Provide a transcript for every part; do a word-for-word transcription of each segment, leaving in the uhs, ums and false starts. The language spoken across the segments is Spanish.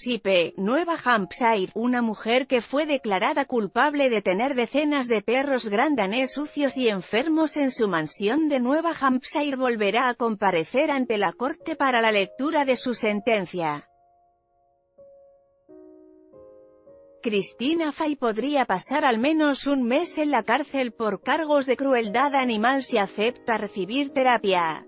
Ossipee, Nueva Hampshire, una mujer que fue declarada culpable de tener decenas de perros gran danés sucios y enfermos en su mansión de Nueva Hampshire volverá a comparecer ante la corte para la lectura de su sentencia. Christina Fay podría pasar al menos un mes en la cárcel por cargos de crueldad animal si acepta recibir terapia.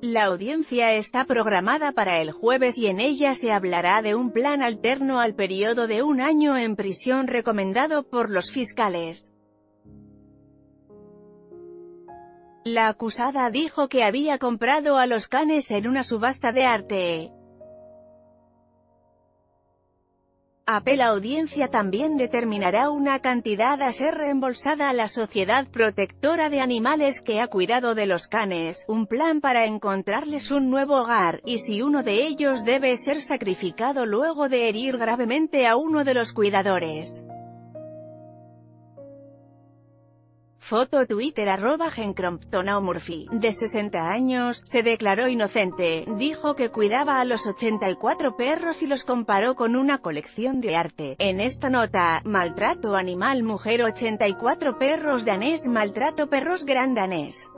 La audiencia está programada para el jueves y en ella se hablará de un plan alterno al periodo de un año en prisión recomendado por los fiscales. La acusada dijo que había comprado a los canes en una subasta de arte. La audiencia también determinará una cantidad a ser reembolsada a la Sociedad Protectora de Animales que ha cuidado de los canes, un plan para encontrarles un nuevo hogar, y si uno de ellos debe ser sacrificado luego de herir gravemente a uno de los cuidadores. Foto Twitter arroba Crompton Murphy, de sesenta años, se declaró inocente, dijo que cuidaba a los ochenta y cuatro perros y los comparó con una colección de arte. En esta nota, maltrato animal mujer ochenta y cuatro perros danés maltrato perros gran danés.